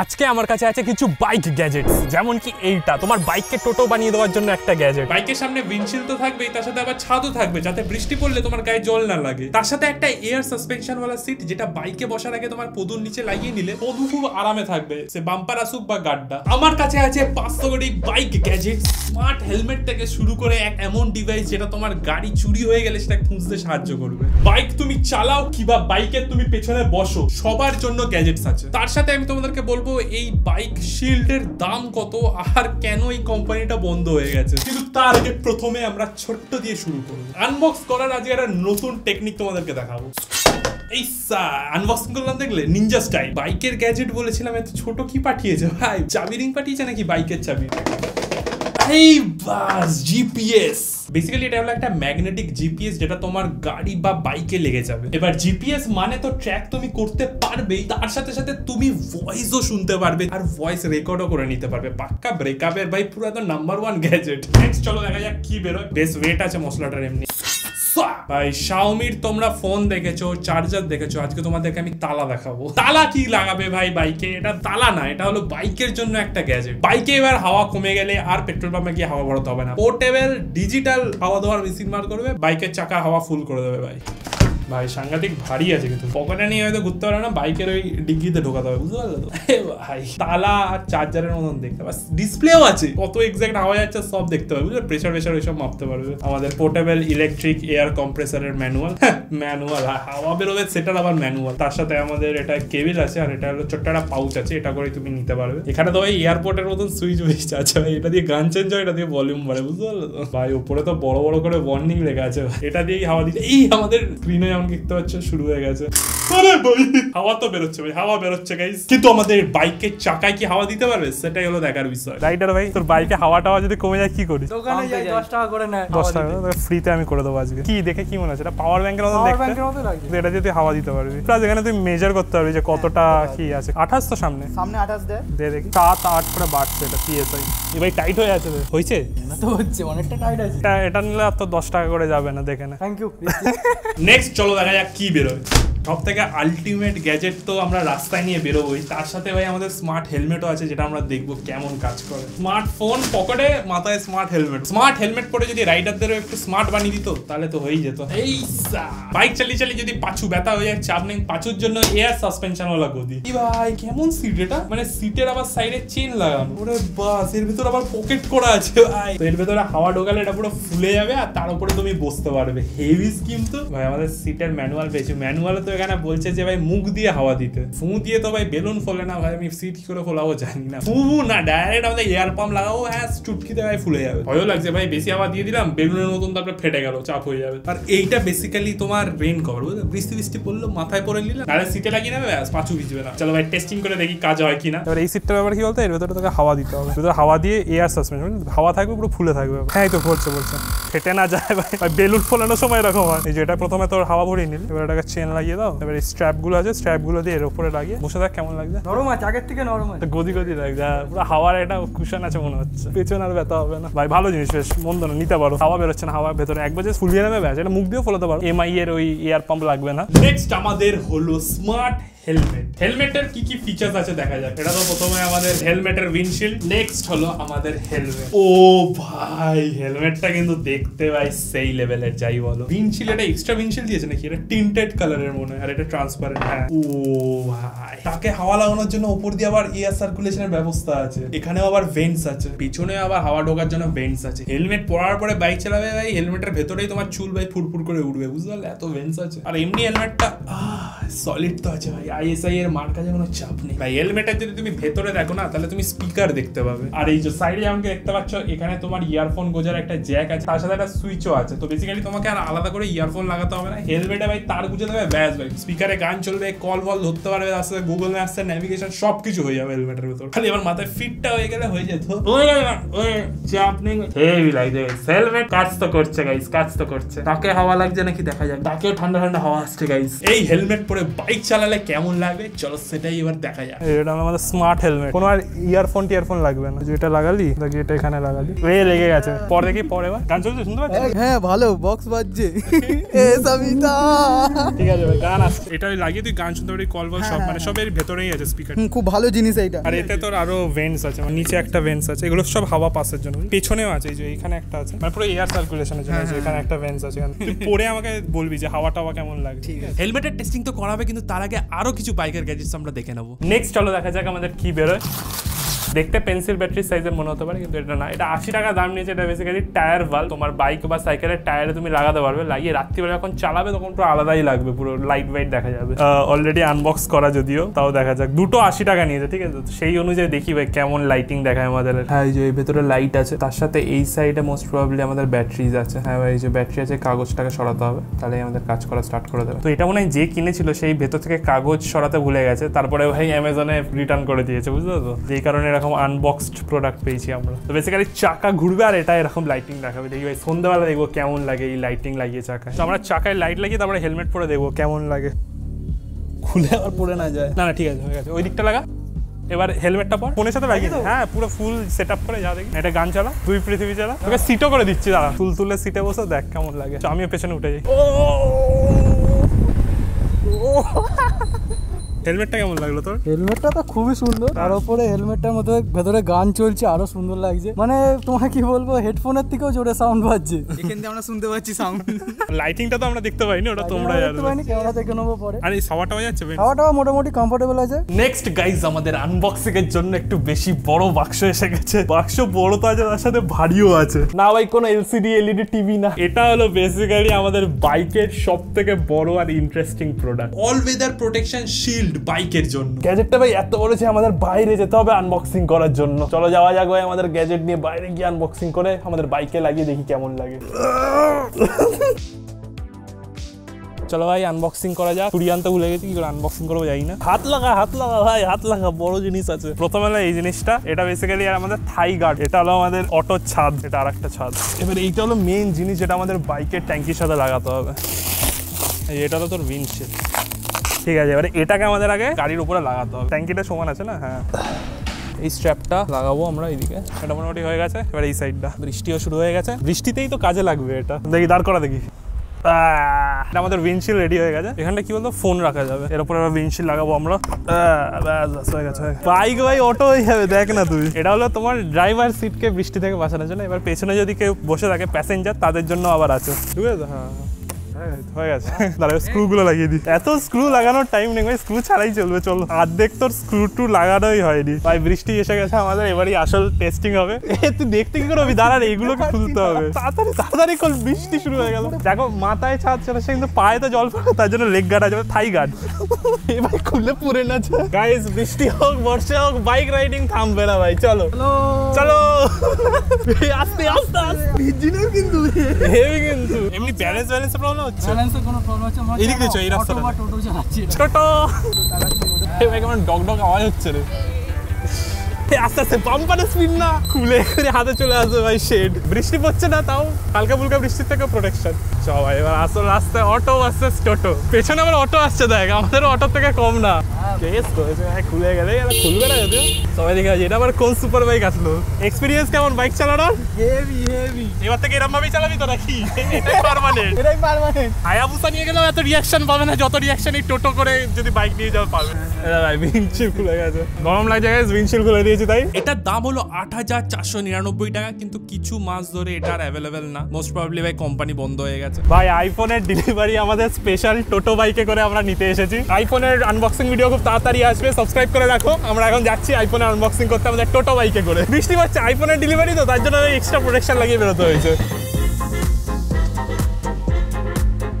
আজকে আমার কাছে আছে কিছু বাইক গ্যাজেটস, যেমন কি এইটা তোমার বাইককে টোটো বানিয়ে দেওয়ার জন্য একটা গ্যাজেট। বাইকের সামনে উইন্ডশিল্ড তো থাকবেই, তার সাথে আবার ছাদও থাকবে যাতে বৃষ্টি পড়লে তোমার গায়ে জল না লাগে। তার সাথে একটা এয়ার সাসপেনশন ওয়ালা সিট যেটা বাইকে বসার আগে তোমার পদুর নিচে লাগিয়ে নিলে পদু খুব আরামে থাকবে, সে বাম্পার আসুক বা গাড্ডা। আমার কাছে আছে 500 কোটি বাইক গ্যাজেট, স্মার্ট হেলমেট থেকে শুরু করে এক এমন ডিভাইস যেটা তোমার গাড়ি চুরি হয়ে গেলে সেটা খুঁজতে সাহায্য করবে। বাইক তুমি চালাও কিংবা বাইকের তুমি পেছনে বসো, সবার জন্য গ্যাজেটস আছে। তার সাথে আমি তোমাদেরকে বলবো এই বাইক শিল্ডের দাম কত আর কেন এই কোম্পানিটা বন্ধ হয়ে গেছে। কিন্তু তার আগে প্রথমে আমরা ছোট্ট দিয়ে শুরু করব। আনবক্স করার আগে একটা নতুন টেকনিক তোমাদেরকে দেখাবো। এই আনবক্সিং করলাম, দেখলে নিনজা স্টাইল বাইকের গ্যাজেট বলেছিলাম। এত ছোট কি পাঠিয়েছে ভাই? চাবি রিং পাঠিয়েছে নাকি বাইকের চাবি? এই বাস জিপিএস। বেসিক্যালি এটা হলো একটা ম্যাগনেটিক জিপিএস যেটা তোমার গাড়ি বা বাইকে লেগে যাবে। এবার জিপিএস মানে তো ট্র্যাক তুমি করতে পারবেই, তার সাথে সাথে তুমি ভয়েসও শুনতে পারবে আর ভয়েস রেকর্ডও করে নিতে পারবে। পাক্কা ব্রেকআপের ভাই পুরো তো নাম্বার 1 গ্যাজেট। নেক্সট চলো দেখা যাক কি বেরোয়। বেশ ওয়েট আছে মশলাটার এমনি। ভাই শাওমির তোমরা ফোন দেখেছো, চার্জার দেখেছো, আজকে তোমাদেরকে আমি তালা দেখাবো। তালা কি লাগাবে ভাই বাইকে? এটা তালা না, এটা হলো বাইকের জন্য একটা গ্যাজেট। বাইকে এবার হাওয়া কমে গেলে আর পেট্রোল পাম্পে গিয়ে হাওয়া ভরাতে হবে না, পোর্টেবল ডিজিটাল হাওয়া দেওয়ার মেশিন বার করবে, বাইকের চাকা হাওয়া ফুল করে দেবে। ভাই ভাই সাংঘাতিক ভারী আছে, কিন্তু পকেটে নিয়ে হয়তো ঘুরতে পারবে না, বাইকের ওই ডিগ্রিতে ঢোকাতে হবে, বুঝতে পারলে তো ভাই? তালা আর চার্জারের মতন দেখতে পাবে, ডিসপ্লেও আছে, কত এক্সাক্ট হাওয়া যাচ্ছে সব দেখতে পাবে, বুঝলে? প্রেশার প্রেশার ওইসব মাপতে পারবে। আমাদের পোর্টেবল ইলেকট্রিক এয়ার কম্প্রেসারের ম্যানুয়াল, ম্যানুয়াল হাওয়া বেরোবে সেটার আবার ম্যানুয়াল। তার সাথে আমাদের এটা কেবিল আছে আর এটা হলো ছোট্ট একটা পাউচ আছে, এটা করে তুমি নিতে পারবে। এখানে তো ভাই এয়ারপোর্টের মতন সুইচ উইচ আছে ভাই, এটা দিয়ে গান চেঞ্জ হয়, এটা দিয়ে ভলিউম বাড়ে, বুঝতে পারলো তো ভাই? ওপরে তো বড় বড় করে ওয়ার্নিং লেখা আছে, এটা দিয়েই হাওয়া দিচ্ছে। এই আমাদের স্ক্রিনে শুরু হয়ে গেছে, হাওয়া তো বেরোচ্ছে ভাই, হাওয়া বেরোচ্ছে গাইস। কিন্তু আমাদের বাইকের চাকায় কি হাওয়া দিতে পারবে সেটাই হলো দেখার বিষয়। রাইডার ভাই, তোর বাইকে হাওয়া টাওয়া যদি কমে যায় কি করিস? দোকানে যাই 10 টাকা করে নেয়, 10 টাকা ফ্রিতে আমি করে দেবো আজকে। কি দেখে কি মনে হচ্ছে? এটা পাওয়ার ব্যাংকের মতো দেখতে, এটা যদি হাওয়া দিতে পারবে প্লাস এখানে তুই মেজার করতে পারবি যে কতটা কি আছে। 28 তো সামনে, সামনে 28 দে দেখি, 7-8 করে বাড়ছে এটা পিএসআই। এই ভাই টাইট হয়ে আছে, হইছে না তো? হচ্ছে অনেকটা টাইট আছে। এটা নিলে তো 10 টাকা করে যাবে না, দেখে না। Thank you. নেক্সট চলো দেখা যাক কি বেরোয়। সব থেকে আলটিমেট গ্যাজেট তো আমরা রাস্তায় নিয়ে বেরোবোই, তার সাথে ভাই আমাদের স্মার্ট হেলমেটও আছে যেটা আমরা দেখবো কেমন কাজ করে। স্মার্টফোন পকেটে, মাথায় স্মার্ট হেলমেট। স্মার্ট হেলমেট পরে যদি রাইডারদেরও একটু স্মার্ট বানিয়ে দিত তাহলে তো হয়েই যেত। এই বাইক চালিয়ে চালিয়ে যদি পাছু ব্যথা হয়ে যায় চাপ নেই, পাছুর জন্য এয়ার সাসপেনশন ওলা গদি। ভাই কেমন সিট এটা! মানে সিটের আবার সাইডে চেন লাগানো, ওরে বাস! এর ভিতরে আবার পকেট করা আছে ভাই, তো এর ভেতরে হাওয়া ঢোকালে এটা পুরো ফুলে যাবে আর তার উপরে তুমি বসতে পারবে। হেভি স্কিম তো ভাই। আমাদের সিটের ম্যানুয়াল পেয়েছি, ম্যানুয়াল তো এখানে বলছে যে ভাই মুখ দিয়ে হাওয়া দিতে, ফু দিয়ে তো ভাই বেলুন ফোলে না ভাই, আমি সিট কি করে ফোলাবো জানি না। ফু না, ডাইরেক্ট আমাদের এয়ার পাম্প লাগাবো, হ্যাঁ চুটকিতে ভাই ফুলে যাবে। ভয়ও লাগছে ভাই, বেশি হাওয়া দিয়ে দিলাম বেলুনের মতন, তারপরে ফেটে গেল, চাপ হয়ে যাবে। আর এইটা বেসিক্যালি তোমার রেন কভার, বুঝলে? বৃষ্টি বৃষ্টি পড়লো মাথায় পরে নিলাম, তাহলে সিটে লাগিয়ে নেবে, পাঁচু ভিজবে না। চলো ভাই টেস্টিং করে দেখি কাজ হয় কিনা। এবার এই সিটটার ব্যাপার কি বলতো, এর ভেতরে তোকে হাওয়া দিতে হবে, ভেতরে হাওয়া দিয়ে এয়ার সাসপেনশন, হাওয়া থাকবে পুরো ফুলে থাকবে। হ্যাঁ তো বলছে বলছে ফেটে না যায় ভাই, বেলুন ফোলানোর সময় এরকম হয়। এই যে এটা প্রথমে তোর হাওয়া ভরিয়ে নিল, এবার এটাকে চেন লাগিয়ে দাও, এবার স্ট্র্যাপ গুলো আছে, স্ট্র্যাপ গুলো দিয়ে এর উপরে লাগিয়ে বসে থাক। কেমন লাগছে? নরম আছে, আগের থেকে নরম আছে, গদি গদি লাগছে পুরো হাওয়ার, এটা কুশন আছে মনে হচ্ছে, পেছন আর ব্যথা হবে না ভাই। ভালো জিনিস, বেশ মন্দ না, নিতে পারো। হাওয়া বেরোচ্ছে না, হাওয়া ভেতরে একবার যে ফুলিয়ে নেবে ব্যাস, এটা মুখ দিয়ে ফোলাতে পারো, এমআই এর ওই এয়ার পাম্প লাগবে না। নেক্সট আমাদের হলো স্মার্ট হেলমেট। হেলমেটের কি কি ফিচার্স আছে দেখা যাক। এটা তো প্রথমে আমাদের হেলমেটের উইন্ডশিল্ড, নেক্সট হলো আমাদের হেলমেট। ও ভাই হেলমেটটা কিন্তু দেখতে ভাই সেই লেভেলের, যাই বলো। উইন্ডশিল্ড এটা এক্সট্রা উইন্ডশিল্ড দিয়েছে নাকি? এটা টিন্টেড কালারের মনে হয় আর এটা ট্রান্সপারেন্ট। হ্যাঁ, ও ভাই তাকে হাওয়া লাগানোর জন্য উপর দিয়ে আবার এয়ার সার্কুলেশনের ব্যবস্থা আছে, এখানেও আবার ভেন্টস আছে, পিছনে আবার হাওয়া ঢোকার জন্য ভেন্টস আছে। হেলমেট পরার পরে বাইক চালাবে ভাই, হেলমেটের ভেতরেই তোমার চুল ভাই ফুরফুর করে উঠবে, বুঝতে পারলে? এত ভেন্টস আছে। আর এমনি হেলমেটটা সলিড তো আছে ভাই, ISI এর মার্কা যে কোনো চাপ নেই ভাই। হেলমেটের যদি তুমি ভেতরে দেখো না তাহলে তুমি স্পিকার দেখতে পাবে, আর এই যে সাইডে আমাকে দেখতে পাচ্ছ এখানে তোমার ইয়ারফোন গোজার একটা জ্যাক আছে, তার সাথে একটা সুইচও আছে। তো বেসিক্যালি তোমাকে আর আলাদা করে ইয়ারফোন লাগাতে হবে না, হেলমেটে ভাই তার গুজে দেবে ব্যাস ভাই, স্পিকারে গান চলবে, কল বল ধরতে পারবে, আসলে গুগল ম্যাপ আসছে, নেভিগেশন সবকিছু হয়ে যাবে হেলমেটের ভেতর। খালি আমার মাথায় ফিটটা হয়ে গেলে হয়ে যেত। চাপ নেই, হেভি লাগছে হেলমেট। কাজ তো করছে গাইস, কাজ তো করছে। তাকে হাওয়া লাগছে নাকি দেখা যাক, তাকেও ঠান্ডা ঠান্ডা হাওয়া আসছে গাইস। এই হেলমেট পরে বাইক চালালে কেমন কেমন লাগে চলো সেটাই এবার দেখা যাক। এটা আমাদের স্মার্ট হেলমেট, কোনো আর ইয়ারফোন টিয়ারফোন লাগবে না, যেটা লাগালি নাকি এটা এখানে লাগালি ওয়ে লেগে গেছে। পরে দেখি পরে এবার গান চলছে, শুনতে পাচ্ছি? হ্যাঁ ভালো, বক্স বাজছে। এ সবিতা ঠিক আছে ভাই, গান আসছে, এটা লাগিয়ে তুই গান শুনতে পারি, কল বল সব মানে সব এর ভেতরেই আছে স্পিকার, খুব ভালো জিনিস এইটা। আর এতে তোর আরো ভেন্টস আছে, মানে নিচে একটা ভেন্টস আছে, এগুলো সব হাওয়া পাসের জন্য। পেছনেও আছে, এই যে এখানে একটা আছে, মানে পুরো এয়ার সার্কুলেশনের জন্য আছে, এখানে একটা ভেন্টস আছে। এখানে তুই পরে আমাকে বলবি যে হাওয়া টাওয়া কেমন লাগে। ঠিক আছে, হেলমেটের টেস্টিং তো করাবে, কিন্তু তার আগে আরো কিছু বাইকের গ্যাজেটস আমরা দেখে নেব। নেক্সট চলো দেখা যাক আমাদের কি বের হয়। দেখতে পেন্সিল ব্যাটারি সাইজের মনে হতে পারে, কিন্তু এটা না, এটা 80 টাকা দাম নিয়েছে। এটা বেসিক্যালি টায়ার ভাল্ব, তোমার বাইক বা সাইকেলের টায়ারে তুমি লাগাতে পারবে, লাগিয়ে রাত্রিবেলা যখন চালাবে তখন পুরো আলাদাই লাগবে, পুরো লাইট ওয়েট দেখা যাবে। অলরেডি আনবক্স করা যদিও, তাও দেখা যাক। দুটো 80 টাকা নিয়েছে, ঠিক আছে, সেই অনুযায়ী দেখি ভাই কেমন লাইটিং দেখায় আমাদের। হ্যাঁ এই যে ভেতরে লাইট আছে, তার সাথে এই সাইডে মোস্ট প্রবলি আমাদের ব্যাটারিজ আছে। হ্যাঁ ভাই এই যে ব্যাটারি আছে, কাগজটাকে সরাতে হবে, তাহলে আমাদের কাজ করা স্টার্ট করে দেবে। তো এটা মনে হয় যে কিনেছিল সেই ভেতর থেকে কাগজ সরাতে ভুলে গেছে, তারপরে ভাই অ্যামাজনে রিটার্ন করে দিয়েছে, বুঝলো তো, যেই কারণে আনবক্সড প্রোডাক্ট পেয়েছি আমরা। তো বেসিক্যালি চাকা ঘুরবে আর এটা এরকম লাইটিং দেখাবে, দেখি ভাই সন্ধ্যাবেলা দেখবো কেমন লাগে এই লাইটিং লাগিয়ে চাকায়। তো আমরা চাকায় লাইট লাগিয়ে তারপরে হেলমেট পরে দেখবো কেমন লাগে, খুলে আবার পরে না যায়। না না ঠিক আছে ঠিক আছে, ওই দিকটা লাগা, এবার হেলমেটটা পর, ফোনের সাথে লাগিয়ে। হ্যাঁ পুরো ফুল সেট আপ করে যা দেখি, এটা গান চালা, তুই পৃথিবী চালা, তোকে সিটও করে দিচ্ছি, দাঁড়া তুল তুলে সিটে বসে দেখ কেমন লাগে। আমিও পেছনে উঠে যাই। হেলমেটটা কেমন লাগলো তোর? হেলমেটটা তো খুবই সুন্দর, তার উপরে হেলমেটটার মধ্যে ভেতরে গান চলছে, আরো সুন্দর লাগছে, মানে তোমাকে কি বলবো, হেডফোনের থেকেও জোরে সাউন্ড বাজছে। এখান থেকে আমরা শুনতে পাচ্ছি সাউন্ড, লাইটিংটা তো আমরা দেখতে পাইনি, ওটা তোমরা জানো, ক্যামেরা থেকে নেবো পরে। আর এই হাওয়াটাও যাচ্ছে, হাওয়াটাও মোটামুটি কমফোর্টেবল আছে। নেক্সট গাইস আমাদের আনবক্সিং এর জন্য একটু বেশি বড় বাক্স এসে গেছে। বাক্স বড় তো আছে, তার সাথে ভারীও আছে। না ভাই কোনো এলসিডি এলইডি টিভি না, এটা হলো বেসিক্যালি আমাদের বাইকের সব থেকে বড় আর interesting product, all weather protection shield বাইকের জন্য। গ্যাজেটটা ভাই এত বড় যে আমাদের বাইরে যেতে হবে আনবক্সিং করার জন্য। চলো যাওয়া যাক ভাই, আমাদের গ্যাজেট নিয়ে বাইরে গিয়ে আনবক্সিং করে আমাদের বাইকে লাগিয়ে দেখি কেমন লাগে। চলো ভাই আনবক্সিং করা যাক। তুরিয়ানটা ভুলে গেছি কি করে আনবক্সিং করবো যাই না। হাত লাগা হাত লাগা ভাই, হাত লাগা, বড় জিনিস আছে। প্রথমে এই জিনিসটা, এটা বেসিক্যালি আমাদের থাই গার্ড, এটা হলো আমাদের অটোর ছাদ, এটা আর একটা ছাদ। এবার এইটা হলো মেইন জিনিস যেটা আমাদের বাইকের ট্যাঙ্কির সাথে লাগাতে হবে। এটা হলো তোর উইন্ডশিল্ড, ঠিক আছে। এবারে এটাকে আমাদের আগে গাড়ির উপরে লাগাতে হবে, ট্যাঙ্কিটা সমান আছে না। হ্যাঁ এই স্ট্র্যাপটা লাগাবো আমরা এইদিকে, এটা মোটামুটি হয়ে গেছে। এবার এই সাইডটা, বৃষ্টিও শুরু হয়ে গেছে, বৃষ্টিতেই তো কাজে লাগবে এটা। দেখি দাঁড় করা দেখি, আমাদের উইন্ডশিল্ড রেডি হয়ে গেছে। এখানটা কি বলতো, ফোন রাখা যাবে, এর উপরে উইন্ডশিল্ড লাগাবো আমরা। হয়ে গেছে বাইক ভাই, অটো হয়ে যাবে, দেখ না তুই। এটা হলো তোমার ড্রাইভার সিটকে বৃষ্টি থেকে বাঁচানোর জন্য। এবার পেছনে যদি কেউ বসে থাকে প্যাসেঞ্জার, তাদের জন্য আবার আছে, ঠিক আছে। হ্যাঁ হয়ে গেছে, দাঁড়া স্ক্রুগুলো লাগিয়ে দিই। এত স্ক্রু লাগানোর টাইম নেই ভাই, স্ক্রু ছাড়াই চলবে। চলো অর্ধেক তোর স্ক্রু টু লাগানোই হয়নি ভাই, বৃষ্টি এসে গেছে আমাদের, এবারই আসল টেস্টিং হবে। তুই দেখতে কি করবি, দাঁড়ান এগুলোকে খুলতে হবে তাড়াতাড়ি তাড়াতাড়ি, কল বৃষ্টি শুরু হয়ে গেল। দেখো মাথায় ছাদ চলে আসে, কিন্তু পায়ে তো জল পড়ে, তার জন্য লেগ গার্ড আছে, থাই গার্ড। এবার খুললে পুরে না যায়। গাইস বৃষ্টি হোক বর্ষা হোক বাইক রাইডিং থামবে না ভাই, চলো চলো আস্তে আস্তে আস্তে, ভিজিনার কিন্তু হেভি, কিন্তু এমনি ব্যালেন্স ব্যালেন্সের প্রবলেম। হাতে চলে আসবে ভাই শেড, বৃষ্টি পড়ছে না, তাও হালকা ফুলকা বৃষ্টির থেকে প্রোটেকশন। সবাই এবার আসল রাস্তা, অটো আসছে, টোটো পেছনে আবার অটো আসছে, দেখ আমাদের অটোর থেকে কম না। খুলে গেলে খুলবে না যদিও, সবাই দেখে আছে। এটা আবার কোন সুপার বাইক আসলো, এক্সপিরিয়েন্স কেমন বাইক চালানোর? হেভি হেভি, এবার থেকে এরকম ভাবেই চালাবি তো নাকি? এটাই পার্মানেন্ট, এটাই পার্মানেন্ট। হায়াবুসা নিয়ে গেলেও এত রিয়াকশন পাবে না যত রিয়াকশন এই টোটো করে যদি বাইক নিয়ে যাওয়া পাবে। উইন্ডশিল্ড খুলে গেছে, গরম লাগে গাইস, উইন্ডশিল্ড খুলে দিয়েছি। তাই এটার দাম হলো 8499 টাকা, কিন্তু কিছু মাস ধরে এটা আর অ্যাভেলেবেল না, মোস্ট প্রবাবলি ভাই কোম্পানি বন্ধ হয়ে গেছে। ভাই আইফোনের ডেলিভারি আমাদের স্পেশাল টোটো বাইকে করে আমরা নিতে এসেছি। আইফোনের আনবক্সিং ভিডিও খুব তাড়াতাড়ি আসবে, সাবস্ক্রাইব করে রাখো। আমরা এখন যাচ্ছি আইফোনের আনবক্সিং করতে আমাদের টোটো বাইকে করে। বৃষ্টি হচ্ছে, আইফোনের ডেলিভারি তো, তার জন্য এক্সট্রা প্রোটেকশন লাগিয়ে বেরোতে হয়েছে।